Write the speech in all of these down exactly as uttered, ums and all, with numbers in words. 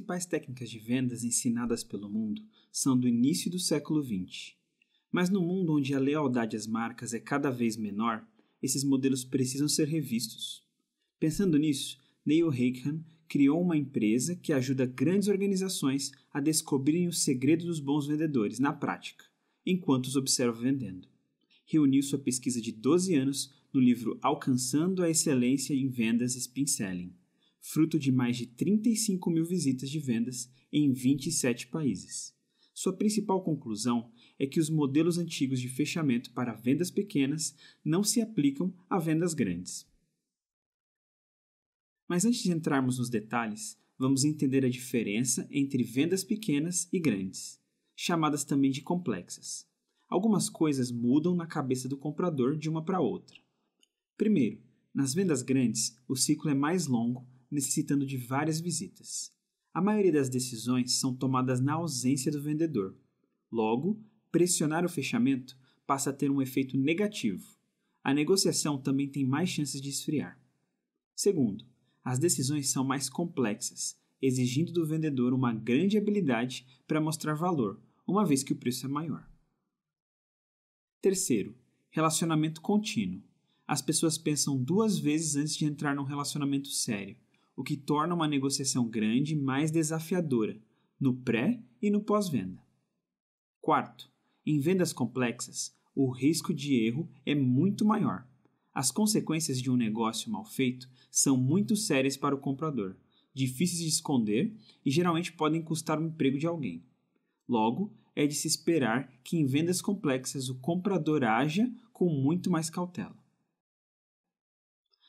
principais técnicas de vendas ensinadas pelo mundo são do início do século vinte. Mas no mundo onde a lealdade às marcas é cada vez menor, esses modelos precisam ser revistos. Pensando nisso, Neil Rackham criou uma empresa que ajuda grandes organizações a descobrirem o segredo dos bons vendedores na prática, enquanto os observa vendendo. Reuniu sua pesquisa de doze anos no livro Alcançando a Excelência em Vendas, SPIN Selling, fruto de mais de trinta e cinco mil visitas de vendas em vinte e sete países. Sua principal conclusão é que os modelos antigos de fechamento para vendas pequenas não se aplicam a vendas grandes. Mas antes de entrarmos nos detalhes, vamos entender a diferença entre vendas pequenas e grandes, chamadas também de complexas. Algumas coisas mudam na cabeça do comprador de uma para outra. Primeiro, nas vendas grandes, o ciclo é mais longo, necessitando de várias visitas. A maioria das decisões são tomadas na ausência do vendedor. Logo, pressionar o fechamento passa a ter um efeito negativo. A negociação também tem mais chances de esfriar. Segundo, as decisões são mais complexas, exigindo do vendedor uma grande habilidade para mostrar valor, uma vez que o preço é maior. Terceiro, relacionamento contínuo. As pessoas pensam duas vezes antes de entrar num relacionamento sério, o que torna uma negociação grande mais desafiadora, no pré e no pós-venda. Quarto, em vendas complexas, o risco de erro é muito maior. As consequências de um negócio mal feito são muito sérias para o comprador, difíceis de esconder e geralmente podem custar o emprego de alguém. Logo, é de se esperar que em vendas complexas o comprador aja com muito mais cautela.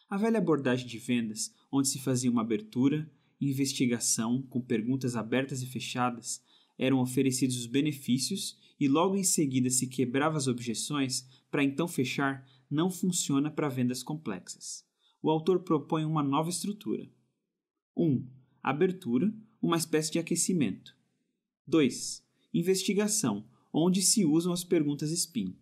A velha abordagem de vendas, onde se fazia uma abertura, investigação com perguntas abertas e fechadas, eram oferecidos os benefícios e logo em seguida se quebrava as objeções para então fechar, não funciona para vendas complexas. O autor propõe uma nova estrutura. um. Abertura, uma espécie de aquecimento. dois. Investigação, onde se usam as perguntas SPIN.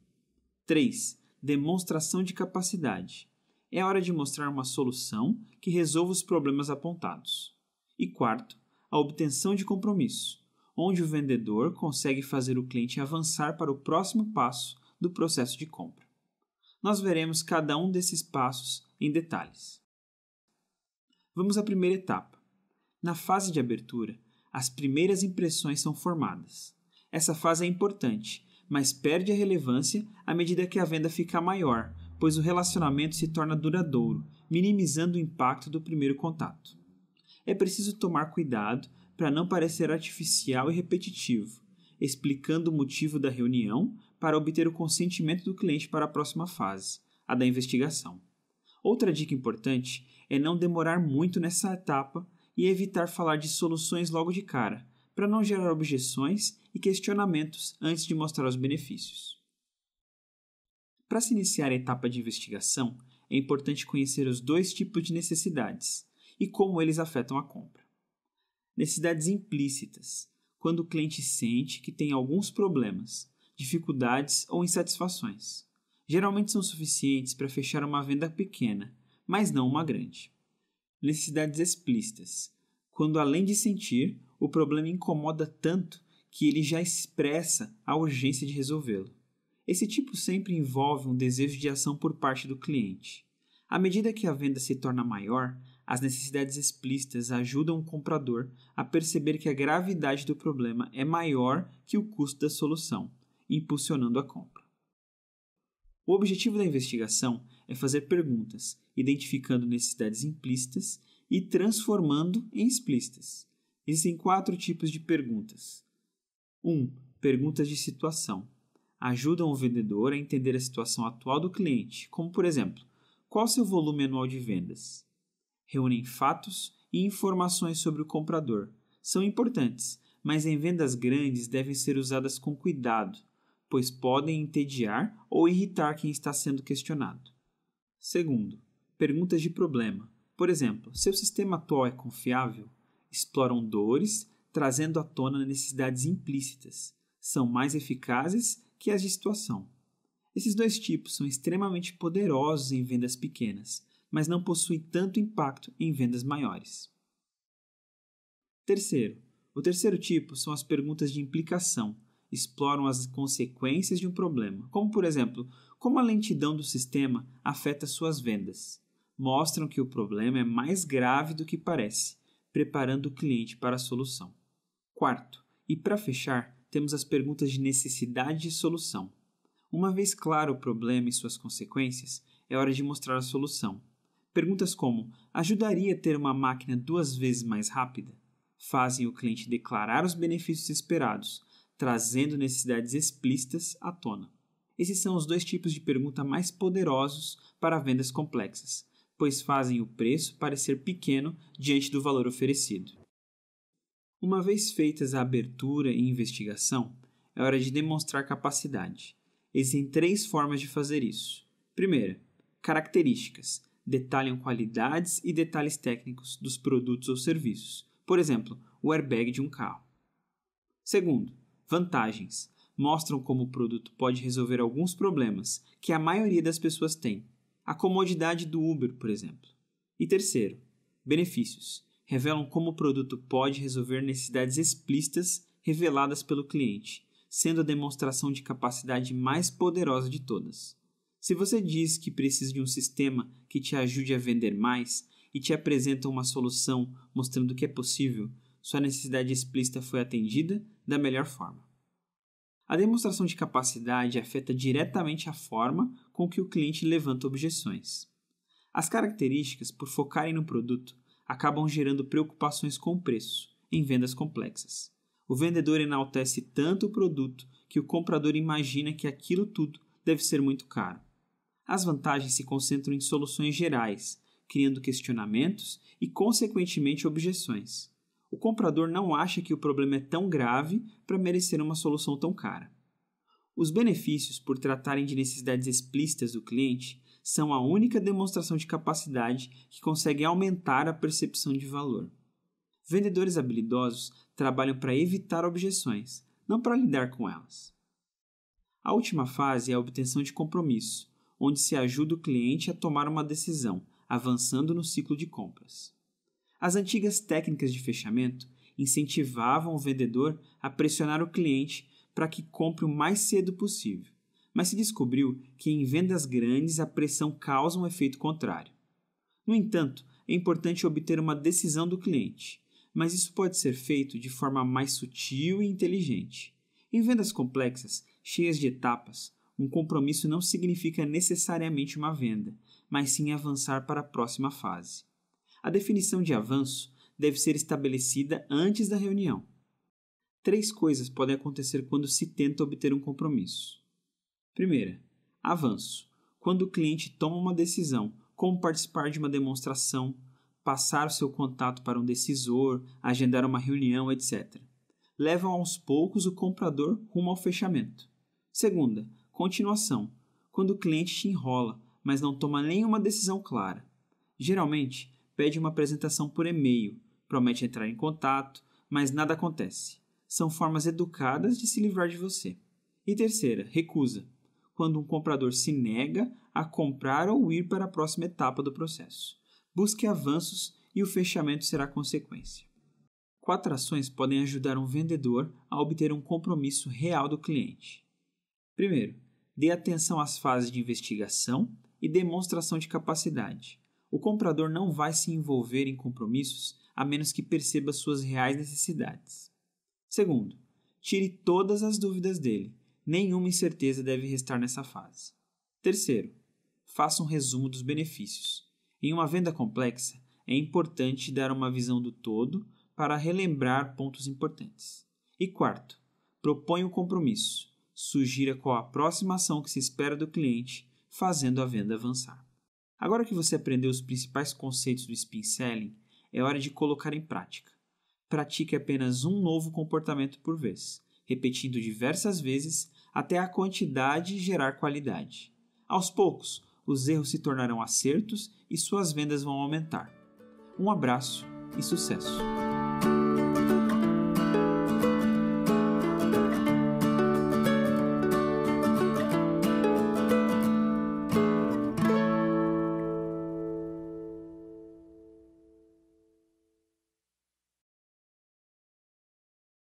três. Demonstração de capacidade. É hora de mostrar uma solução que resolva os problemas apontados. E quarto, a obtenção de compromisso, onde o vendedor consegue fazer o cliente avançar para o próximo passo do processo de compra. Nós veremos cada um desses passos em detalhes. Vamos à primeira etapa. Na fase de abertura, as primeiras impressões são formadas. Essa fase é importante, mas perde a relevância à medida que a venda fica maior, pois o relacionamento se torna duradouro, minimizando o impacto do primeiro contato. É preciso tomar cuidado para não parecer artificial e repetitivo, explicando o motivo da reunião para obter o consentimento do cliente para a próxima fase, a da investigação. Outra dica importante é não demorar muito nessa etapa e evitar falar de soluções logo de cara, para não gerar objeções e questionamentos antes de mostrar os benefícios. Para se iniciar a etapa de investigação, é importante conhecer os dois tipos de necessidades e como eles afetam a compra. Necessidades implícitas, quando o cliente sente que tem alguns problemas, dificuldades ou insatisfações. Geralmente são suficientes para fechar uma venda pequena, mas não uma grande. Necessidades explícitas, quando além de sentir, o problema incomoda tanto que ele já expressa a urgência de resolvê-lo. Esse tipo sempre envolve um desejo de ação por parte do cliente. À medida que a venda se torna maior, as necessidades explícitas ajudam o comprador a perceber que a gravidade do problema é maior que o custo da solução, impulsionando a compra. O objetivo da investigação é fazer perguntas, identificando necessidades implícitas e transformando em explícitas. Existem quatro tipos de perguntas. um. Perguntas de situação. Ajudam o vendedor a entender a situação atual do cliente, como, por exemplo, qual seu volume anual de vendas? Reúnem fatos e informações sobre o comprador. São importantes, mas em vendas grandes devem ser usadas com cuidado, pois podem entediar ou irritar quem está sendo questionado. Segundo, perguntas de problema. Por exemplo, seu sistema atual é confiável? Exploram dores, trazendo à tona necessidades implícitas. São mais eficazes que as de situação. Esses dois tipos são extremamente poderosos em vendas pequenas, mas não possuem tanto impacto em vendas maiores. Terceiro, o terceiro tipo são as perguntas de implicação. Exploram as consequências de um problema, como, por exemplo, como a lentidão do sistema afeta suas vendas. Mostram que o problema é mais grave do que parece, preparando o cliente para a solução. Quarto, e para fechar, temos as perguntas de necessidade e solução. Uma vez claro o problema e suas consequências, é hora de mostrar a solução. Perguntas como, ajudaria a ter uma máquina duas vezes mais rápida? Fazem o cliente declarar os benefícios esperados, trazendo necessidades explícitas à tona. Esses são os dois tipos de pergunta mais poderosos para vendas complexas, pois fazem o preço parecer pequeno diante do valor oferecido. Uma vez feitas a abertura e investigação, é hora de demonstrar capacidade. Existem três formas de fazer isso. Primeira, características. Detalham qualidades e detalhes técnicos dos produtos ou serviços. Por exemplo, o airbag de um carro. Segundo, vantagens. Mostram como o produto pode resolver alguns problemas que a maioria das pessoas tem. A comodidade do Uber, por exemplo. E terceiro, benefícios. Revelam como o produto pode resolver necessidades explícitas reveladas pelo cliente, sendo a demonstração de capacidade mais poderosa de todas. Se você diz que precisa de um sistema que te ajude a vender mais e te apresenta uma solução mostrando que é possível, sua necessidade explícita foi atendida da melhor forma. A demonstração de capacidade afeta diretamente a forma com que o cliente levanta objeções. As características, por focarem no produto, acabam gerando preocupações com o preço em vendas complexas. O vendedor enaltece tanto o produto que o comprador imagina que aquilo tudo deve ser muito caro. As vantagens se concentram em soluções gerais, criando questionamentos e, consequentemente, objeções. O comprador não acha que o problema é tão grave para merecer uma solução tão cara. Os benefícios, por tratarem de necessidades explícitas do cliente, são a única demonstração de capacidade que consegue aumentar a percepção de valor. Vendedores habilidosos trabalham para evitar objeções, não para lidar com elas. A última fase é a obtenção de compromisso, onde se ajuda o cliente a tomar uma decisão, avançando no ciclo de compras. As antigas técnicas de fechamento incentivavam o vendedor a pressionar o cliente para que compre o mais cedo possível, mas se descobriu que em vendas grandes a pressão causa um efeito contrário. No entanto, é importante obter uma decisão do cliente, mas isso pode ser feito de forma mais sutil e inteligente. Em vendas complexas, cheias de etapas, um compromisso não significa necessariamente uma venda, mas sim avançar para a próxima fase. A definição de avanço deve ser estabelecida antes da reunião. Três coisas podem acontecer quando se tenta obter um compromisso. Primeira, avanço. Quando o cliente toma uma decisão, como participar de uma demonstração, passar o seu contato para um decisor, agendar uma reunião, etcétera. Levam aos poucos o comprador rumo ao fechamento. Segunda, continuação. Quando o cliente te enrola, mas não toma nenhuma decisão clara. Geralmente, pede uma apresentação por e-mail, promete entrar em contato, mas nada acontece. São formas educadas de se livrar de você. E terceira, recusa. Quando um comprador se nega a comprar ou ir para a próxima etapa do processo. Busque avanços e o fechamento será consequência. Quatro ações podem ajudar um vendedor a obter um compromisso real do cliente. Primeiro, dê atenção às fases de investigação e demonstração de capacidade. O comprador não vai se envolver em compromissos a menos que perceba suas reais necessidades. Segundo, tire todas as dúvidas dele. Nenhuma incerteza deve restar nessa fase. Terceiro, faça um resumo dos benefícios. Em uma venda complexa, é importante dar uma visão do todo para relembrar pontos importantes. E quarto, proponha um compromisso. Sugira qual a próxima ação que se espera do cliente, fazendo a venda avançar. Agora que você aprendeu os principais conceitos do SPIN Selling, é hora de colocar em prática. Pratique apenas um novo comportamento por vez, repetindo diversas vezes até a quantidade gerar qualidade. Aos poucos, os erros se tornarão acertos e suas vendas vão aumentar. Um abraço e sucesso!